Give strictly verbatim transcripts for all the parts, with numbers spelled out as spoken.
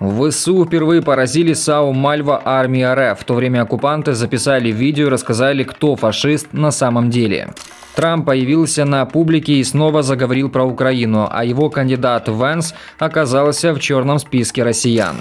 В ВСУ впервые поразили САУ «Мальва» армии РФ. В то время оккупанты записали видео и рассказали, кто фашист на самом деле. Трамп появился на публике и снова заговорил про Украину, а его кандидат Вэнс оказался в черном списке россиян.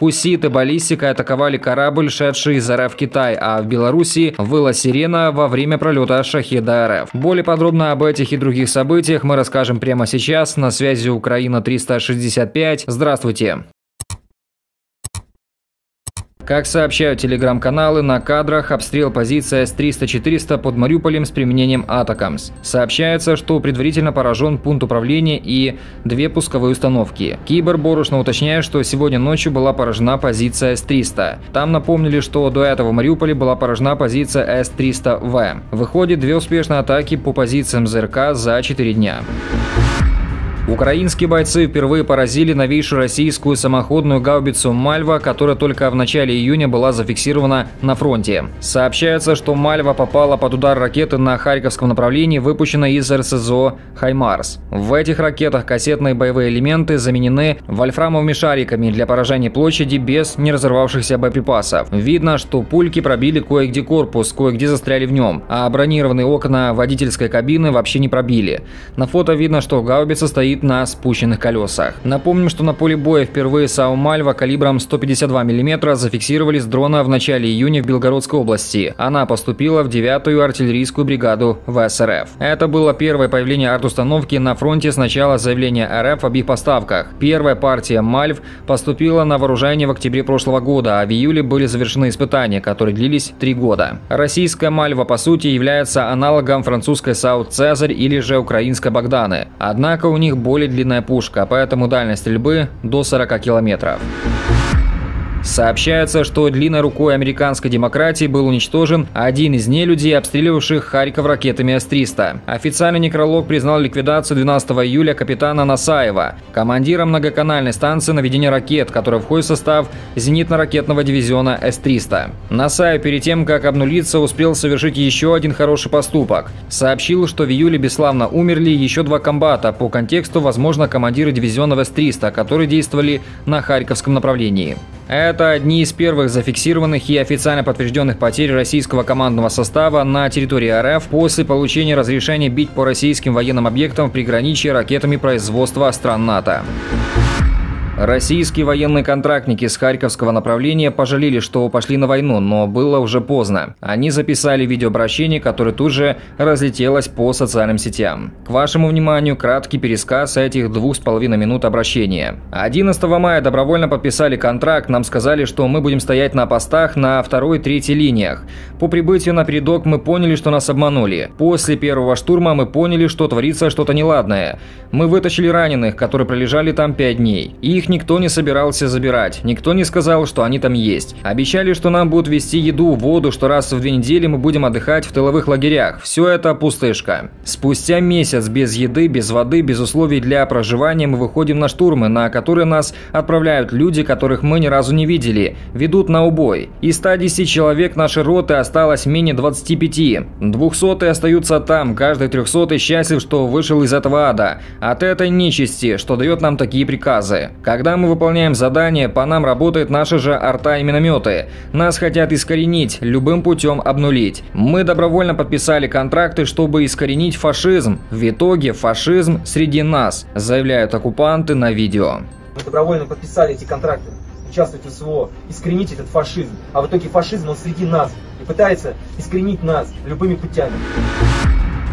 Хуситы баллистикой атаковали корабль, шедший из РФ в Китай, а в Белоруссии выла сирена во время пролета шахеда РФ. Более подробно об этих и других событиях мы расскажем прямо сейчас. На связи Украина триста шестьдесят пять. Здравствуйте! Как сообщают телеграм-каналы, на кадрах обстрел позиции С триста четыреста под Мариуполем с применением Атакамс. Сообщается, что предварительно поражен пункт управления и две пусковые установки. КиберБорошно уточняет, что сегодня ночью была поражена позиция С триста. Там напомнили, что до этого в Мариуполе была поражена позиция С триста В. Выходит, две успешные атаки по позициям ЗРК за четыре дня. Украинские бойцы впервые поразили новейшую российскую самоходную гаубицу «Мальва», которая только в начале июня была зафиксирована на фронте. Сообщается, что «Мальва» попала под удар ракеты на харьковском направлении, выпущенной из РСЗО «Хаймарс». В этих ракетах кассетные боевые элементы заменены вольфрамовыми шариками для поражения площади без неразорвавшихся боеприпасов. Видно, что пульки пробили кое-где корпус, кое-где застряли в нем, а бронированные окна водительской кабины вообще не пробили. На фото видно, что гаубица стоит на спущенных колесах. Напомним, что на поле боя впервые САУ «Мальва» калибром сто пятьдесят два миллиметра зафиксировали с дрона в начале июня в Белгородской области. Она поступила в девятую артиллерийскую бригаду ВС РФ. Это было первое появление артустановки на фронте с начала заявления РФ об их поставках. Первая партия «Мальв» поступила на вооружение в октябре прошлого года, а в июле были завершены испытания, которые длились три года. Российская «Мальва» по сути является аналогом французской САУ «Цезарь» или же украинской «Богданы». Однако у них более длинная пушка, поэтому дальность стрельбы до сорока километров. Сообщается, что длинной рукой американской демократии был уничтожен один из нелюдей, обстреливавших Харьков ракетами С триста. Официальный некролог признал ликвидацию двенадцатого июля капитана Насаева, командира многоканальной станции наведения ракет, которая входит в состав зенитно-ракетного дивизиона С триста. Насаев перед тем, как обнулиться, успел совершить еще один хороший поступок. Сообщил, что в июле бесславно умерли еще два комбата, по контексту, возможно, командиры дивизионов С триста, которые действовали на Харьковском направлении. Это одни из первых зафиксированных и официально подтвержденных потерь российского командного состава на территории РФ после получения разрешения бить по российским военным объектам в приграничье ракетами производства стран НАТО. Российские военные контрактники с харьковского направления пожалели, что пошли на войну, но было уже поздно. Они записали видеообращение, которое тут же разлетелось по социальным сетям. К вашему вниманию краткий пересказ этих двух с половиной минут обращения. одиннадцатого мая добровольно подписали контракт, нам сказали, что мы будем стоять на постах на второй и третьей линиях. По прибытию на передок мы поняли, что нас обманули. После первого штурма мы поняли, что творится что-то неладное. Мы вытащили раненых, которые пролежали там пять дней. Их никто не собирался забирать, никто не сказал, что они там есть. Обещали, что нам будут везти еду, воду, что раз в две недели мы будем отдыхать в тыловых лагерях. Все это пустышка. Спустя месяц без еды, без воды, без условий для проживания мы выходим на штурмы, на которые нас отправляют люди, которых мы ни разу не видели, ведут на убой. Из ста десяти человек нашей роты осталось менее двадцати пяти. Двухсотые остаются там, каждый трехсотый счастлив, что вышел из этого ада, от этой нечисти, что дает нам такие приказы. Когда мы выполняем задание, по нам работает наша же арта и минометы. Нас хотят искоренить, любым путем обнулить. Мы добровольно подписали контракты, чтобы искоренить фашизм. В итоге фашизм среди нас, заявляют оккупанты на видео. Мы добровольно подписали эти контракты, участвуйте в СВО, искоренить этот фашизм. А в итоге фашизм, он среди нас и пытается искоренить нас любыми путями.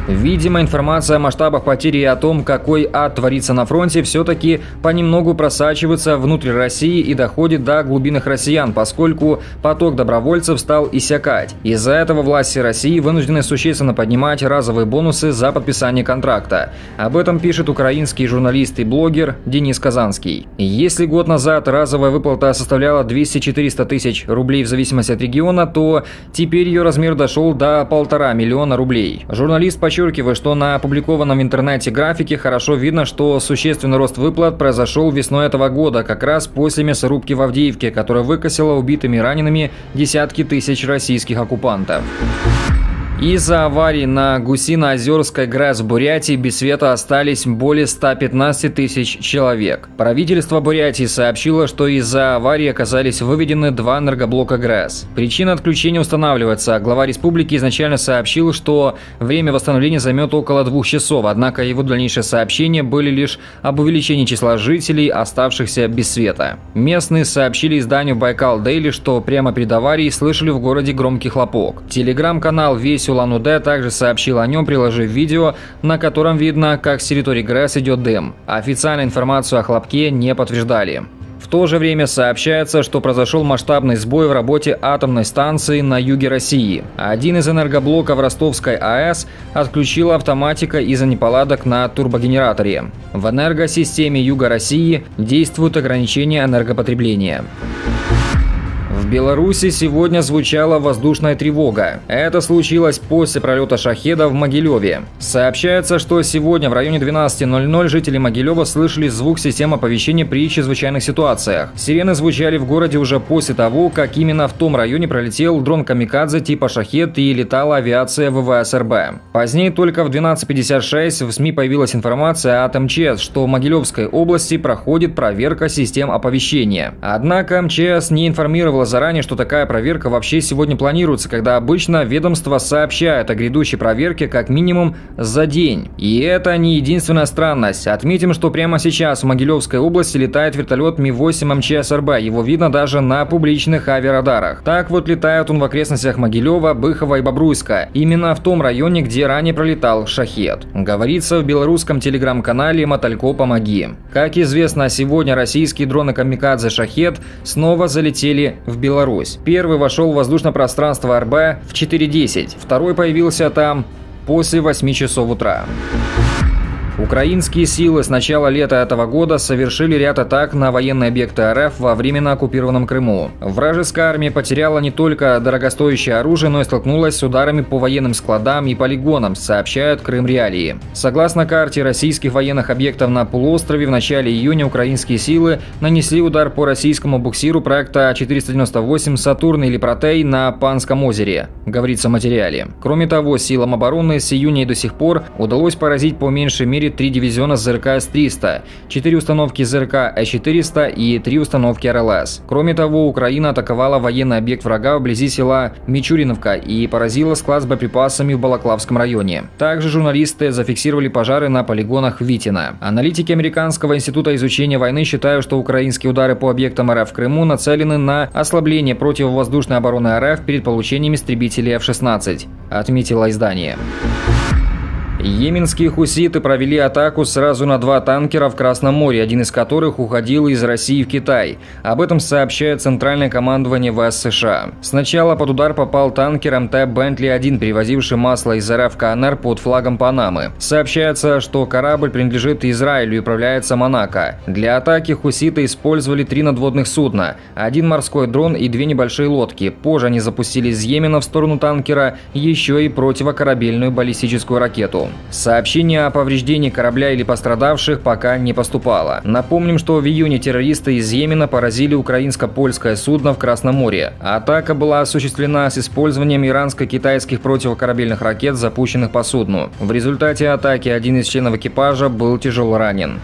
Видимо, информация о масштабах потери и о том, какой ад творится на фронте, все-таки понемногу просачивается внутрь России и доходит до глубинных россиян, поскольку поток добровольцев стал иссякать. Из-за этого власти России вынуждены существенно поднимать разовые бонусы за подписание контракта. Об этом пишет украинский журналист и блогер Денис Казанский. Если год назад разовая выплата составляла двести-четыреста тысяч рублей в зависимости от региона, то теперь ее размер дошел до полтора миллиона рублей. Журналист подчеркивает, Подчеркиваю, что на опубликованном в интернете графике хорошо видно, что существенный рост выплат произошел весной этого года, как раз после мясорубки в Авдеевке, которая выкосила убитыми и ранеными десятки тысяч российских оккупантов. Из-за аварии на Гусино-Озерской ГРЭС в Бурятии без света остались более ста пятнадцати тысяч человек. Правительство Бурятии сообщило, что из-за аварии оказались выведены два энергоблока ГРЭС. Причина отключения устанавливается. Глава республики изначально сообщил, что время восстановления займет около двух часов, однако его дальнейшие сообщения были лишь об увеличении числа жителей, оставшихся без света. Местные сообщили изданию Байкал-Дейли, что прямо перед аварией слышали в городе громкий хлопок. Телеграм-канал «ВС Улан-Удэ» также сообщил о нем, приложив видео, на котором видно, как с территории ГРЭС идет дым. Официальную информацию о хлопке не подтверждали. В то же время сообщается, что произошел масштабный сбой в работе атомной станции на юге России. Один из энергоблоков Ростовской АЭС отключила автоматика из-за неполадок на турбогенераторе. В энергосистеме юга России действуют ограничения энергопотребления. В Беларуси сегодня звучала воздушная тревога. Это случилось после пролета шахеда в Могилеве. Сообщается, что сегодня в районе двенадцати ноль-ноль жители Могилева слышали звук систем оповещения при чрезвычайных ситуациях. Сирены звучали в городе уже после того, как именно в том районе пролетел дрон-камикадзе типа «Шахед» и летала авиация ВВС эр бэ. Позднее только в двенадцать пятьдесят шесть в СМИ появилась информация от эм че эс, что в Могилевской области проходит проверка систем оповещения. Однако эм че эс не информировала заранее, что такая проверка вообще сегодня планируется, когда обычно ведомство сообщает о грядущей проверке как минимум за день. И это не единственная странность. Отметим, что прямо сейчас в Могилевской области летает вертолет Ми восемь эм че эс эр бэ. Его видно даже на публичных авиарадарах. Так вот летает он в окрестностях Могилева, Быхова и Бобруйска. Именно в том районе, где ранее пролетал «Шахед». Говорится в белорусском телеграм-канале «Моталько, помоги». Как известно, сегодня российские дроны-камикадзе «Шахед» снова залетели в Беларусь. Беларусь. Первый вошел в воздушное пространство эр бэ в четыре десять, второй появился там после восьми часов утра. Украинские силы с начала лета этого года совершили ряд атак на военные объекты эр эф во временно оккупированном Крыму. Вражеская армия потеряла не только дорогостоящее оружие, но и столкнулась с ударами по военным складам и полигонам, сообщают Крым Реалии. Согласно карте российских военных объектов на полуострове, в начале июня украинские силы нанесли удар по российскому буксиру проекта четыреста девяносто восемь «Сатурн» или «Протей» на Панском озере, говорится в материале. Кроме того, силам обороны с июня и до сих пор удалось поразить по меньшей мере три дивизиона ЗРК эс триста, четыре установки ЗРК э четыреста и три установки эр эл эс. Кроме того, Украина атаковала военный объект врага вблизи села Мичуриновка и поразила склад с боеприпасами в Балаклавском районе. Также журналисты зафиксировали пожары на полигонах Витина. Аналитики Американского института изучения войны считают, что украинские удары по объектам эр эф в Крыму нацелены на ослабление противовоздушной обороны эр эф перед получением истребителей эф шестнадцать, отметило издание. Йеменские хуситы провели атаку сразу на два танкера в Красном море, один из которых уходил из России в Китай. Об этом сообщает Центральное командование ВС США. Сначала под удар попал танкер эм тэ «Бентли-один», перевозивший масло из эр эф в ка эн эр под флагом Панамы. Сообщается, что корабль принадлежит Израилю и управляется Монако. Для атаки хуситы использовали три надводных судна, один морской дрон и две небольшие лодки. Позже они запустили из Йемена в сторону танкера еще и противокорабельную баллистическую ракету. Сообщение о повреждении корабля или пострадавших пока не поступало. Напомним, что в июне террористы из Йемена поразили украинско-польское судно в Красном море. Атака была осуществлена с использованием иранско-китайских противокорабельных ракет, запущенных по судну. В результате атаки один из членов экипажа был тяжело ранен.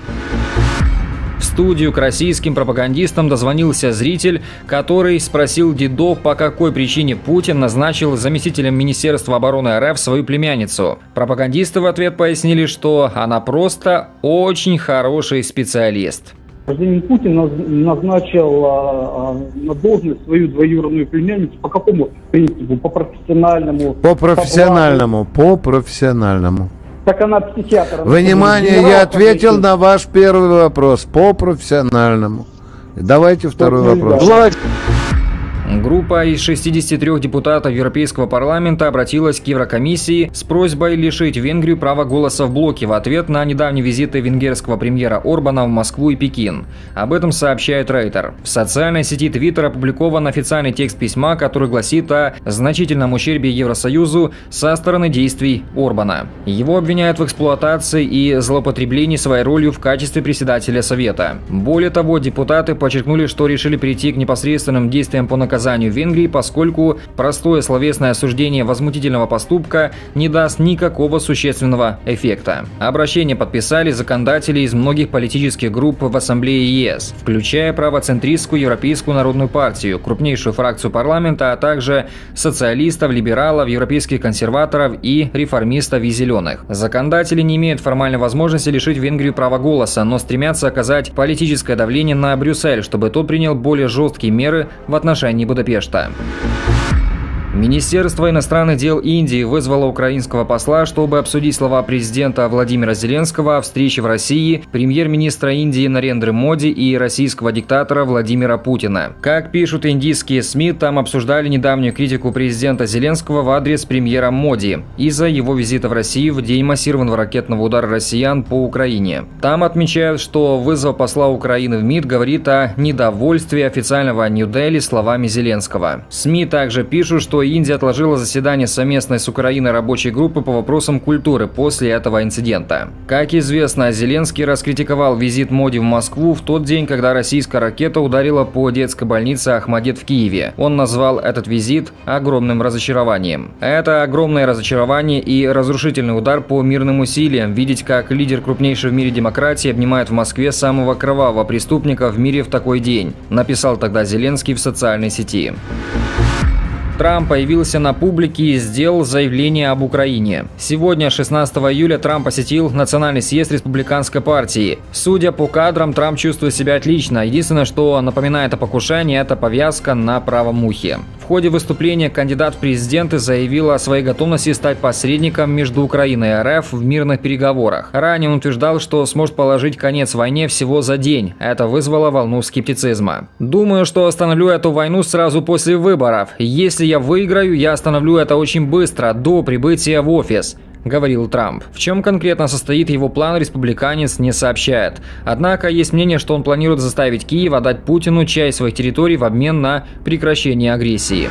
В студию к российским пропагандистам дозвонился зритель, который спросил дедов, по какой причине Путин назначил заместителем Министерства обороны эр эф свою племянницу. Пропагандисты в ответ пояснили, что она просто очень хороший специалист. Президент Путин назначил а, а, на должность свою двоюродную племянницу по какому принципу? По профессиональному? По профессиональному, по, по профессиональному. Так она психиатр. Внимание, я ответил на ваш первый вопрос по профессиональному. Давайте второй вопрос. Группа из шестидесяти трёх депутатов Европейского парламента обратилась к Еврокомиссии с просьбой лишить Венгрию права голоса в блоке в ответ на недавние визиты венгерского премьера Орбана в Москву и Пекин. Об этом сообщает Рейтер. В социальной сети Twitter опубликован официальный текст письма, который гласит о значительном ущербе Евросоюзу со стороны действий Орбана. Его обвиняют в эксплуатации и злоупотреблении своей ролью в качестве председателя Совета. Более того, депутаты подчеркнули, что решили перейти к непосредственным действиям по наказанию отрицанию Венгрии, поскольку простое словесное осуждение возмутительного поступка не даст никакого существенного эффекта. Обращение подписали законодатели из многих политических групп в Ассамблее ЕС, включая правоцентристскую Европейскую народную партию, крупнейшую фракцию парламента, а также социалистов, либералов, европейских консерваторов и реформистов и зеленых. Законодатели не имеют формальной возможности лишить Венгрию права голоса, но стремятся оказать политическое давление на Брюссель, чтобы тот принял более жесткие меры в отношении Будапешта. Министерство иностранных дел Индии вызвало украинского посла, чтобы обсудить слова президента Владимира Зеленского о встрече в России премьер-министра Индии Нарендры Моди и российского диктатора Владимира Путина. Как пишут индийские СМИ, там обсуждали недавнюю критику президента Зеленского в адрес премьера Моди из-за его визита в Россию в день массированного ракетного удара россиян по Украине. Там отмечают, что вызов посла Украины в МИД говорит о недовольстве официального Нью-Дели словами Зеленского. СМИ также пишут, что Индия отложила заседание совместной с Украиной рабочей группы по вопросам культуры после этого инцидента. Как известно, Зеленский раскритиковал визит Моди в Москву в тот день, когда российская ракета ударила по детской больнице Ахмадет в Киеве. Он назвал этот визит огромным разочарованием. Это огромное разочарование и разрушительный удар по мирным усилиям. Видеть, как лидер крупнейшей в мире демократии обнимает в Москве самого кровавого преступника в мире в такой день, написал тогда Зеленский в социальной сети. Трамп появился на публике и сделал заявление об Украине. Сегодня, шестнадцатого июля, Трамп посетил Национальный съезд Республиканской партии. Судя по кадрам, Трамп чувствует себя отлично. Единственное, что напоминает о покушении, это повязка на правом ухе. В ходе выступления кандидат в президенты заявил о своей готовности стать посредником между Украиной и РФ в мирных переговорах. Ранее он утверждал, что сможет положить конец войне всего за день. Это вызвало волну скептицизма. «Думаю, что остановлю эту войну сразу после выборов. Если Если я выиграю, я остановлю это очень быстро, до прибытия в офис», – говорил Трамп. В чем конкретно состоит его план, республиканец не сообщает. Однако есть мнение, что он планирует заставить Киев отдать Путину часть своих территорий в обмен на прекращение агрессии.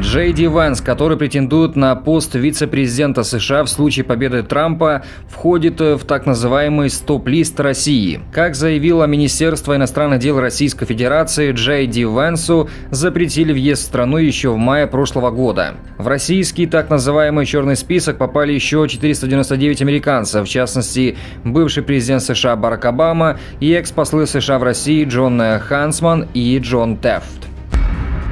Джей Ди Вэнс, который претендует на пост вице-президента США в случае победы Трампа, входит в так называемый «стоп-лист России». Как заявило Министерство иностранных дел Российской Федерации, Джей Ди Вэнсу запретили въезд в страну еще в мае прошлого года. В российский так называемый «черный список» попали еще четыреста девяносто девять американцев, в частности, бывший президент США Барак Обама и экс-послы США в России Джон Хансман и Джон Тефт.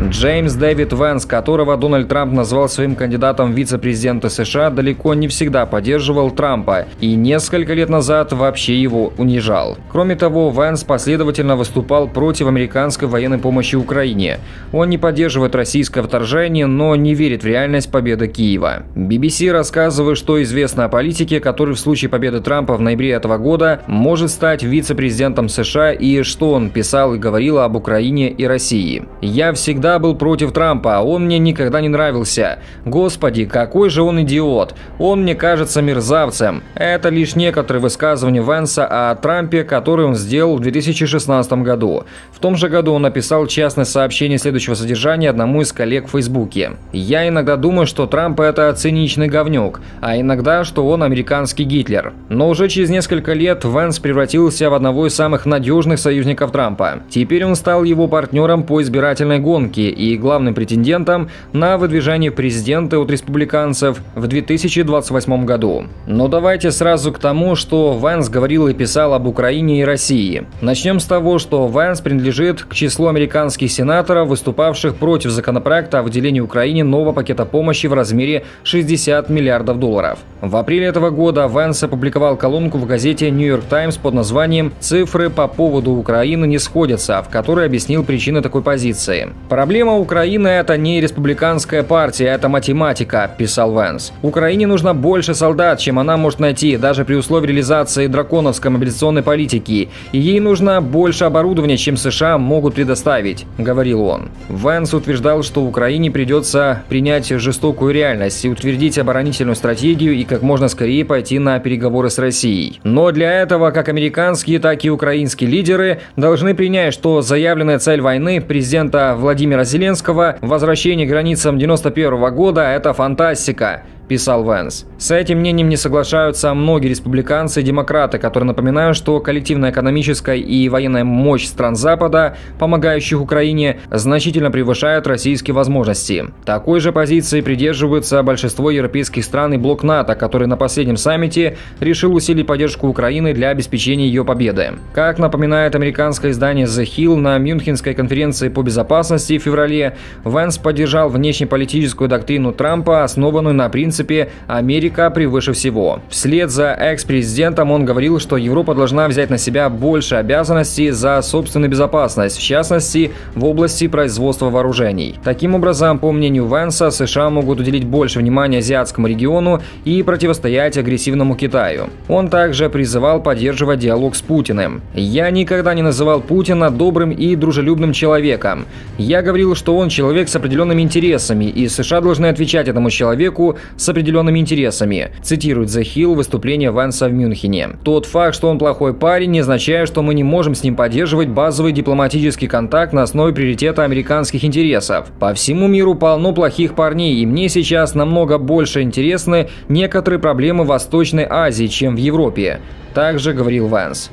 Джеймс Дэвид Вэнс, которого Дональд Трамп назвал своим кандидатом в вице-президента США, далеко не всегда поддерживал Трампа и несколько лет назад вообще его унижал. Кроме того, Вэнс последовательно выступал против американской военной помощи Украине. Он не поддерживает российское вторжение, но не верит в реальность победы Киева. би би си рассказывает, что известно о политике, который в случае победы Трампа в ноябре этого года может стать вице-президентом США и что он писал и говорил об Украине и России. «Я всегда был против Трампа, он мне никогда не нравился. Господи, какой же он идиот. Он мне кажется мерзавцем». Это лишь некоторые высказывания Вэнса о Трампе, которые он сделал в две тысячи шестнадцатом году. В том же году он написал частное сообщение следующего содержания одному из коллег в Фейсбуке. «Я иногда думаю, что Трамп это циничный говнюк, а иногда, что он американский Гитлер». Но уже через несколько лет Вэнс превратился в одного из самых надежных союзников Трампа. Теперь он стал его партнером по избирательной гонке и главным претендентом на выдвижение президента от республиканцев в две тысячи двадцать восьмом году. Но давайте сразу к тому, что Вэнс говорил и писал об Украине и России. Начнем с того, что Вэнс принадлежит к числу американских сенаторов, выступавших против законопроекта о выделении Украине нового пакета помощи в размере шестидесяти миллиардов долларов. В апреле этого года Вэнс опубликовал колонку в газете «Нью-Йорк Таймс» под названием «Цифры по поводу Украины не сходятся», в которой объяснил причины такой позиции. «Проблема Украины – это не республиканская партия, это математика», – писал Вэнс. «Украине нужно больше солдат, чем она может найти, даже при условии реализации драконовской мобилизационной политики. И ей нужно больше оборудования, чем США могут предоставить», – говорил он. Вэнс утверждал, что Украине придется принять жестокую реальность и утвердить оборонительную стратегию и как можно скорее пойти на переговоры с Россией. Но для этого как американские, так и украинские лидеры должны принять, что заявленная цель войны президента Владимира Владимира Зеленского, возвращение к границам девяносто первого года – это фантастика. писал Вэнс. С этим мнением не соглашаются многие республиканцы и демократы, которые напоминают, что коллективная экономическая и военная мощь стран Запада, помогающих Украине, значительно превышает российские возможности. Такой же позиции придерживаются большинство европейских стран и блок НАТО, который на последнем саммите решил усилить поддержку Украины для обеспечения ее победы. Как напоминает американское издание The Hill, на Мюнхенской конференции по безопасности в феврале Вэнс поддержал внешнеполитическую доктрину Трампа, основанную на принципе «Америка превыше всего». Вслед за экс-президентом он говорил, что Европа должна взять на себя больше обязанностей за собственную безопасность, в частности, в области производства вооружений. Таким образом, по мнению Вэнса, США могут уделить больше внимания азиатскому региону и противостоять агрессивному Китаю. Он также призывал поддерживать диалог с Путиным. «Я никогда не называл Путина добрым и дружелюбным человеком. Я говорил, что он человек с определенными интересами, и США должны отвечать этому человеку с определенными интересами», цитирует The Hill выступление Вэнса в Мюнхене. «Тот факт, что он плохой парень, не означает, что мы не можем с ним поддерживать базовый дипломатический контакт на основе приоритета американских интересов. По всему миру полно плохих парней, и мне сейчас намного больше интересны некоторые проблемы Восточной Азии, чем в Европе», также говорил Вэнс.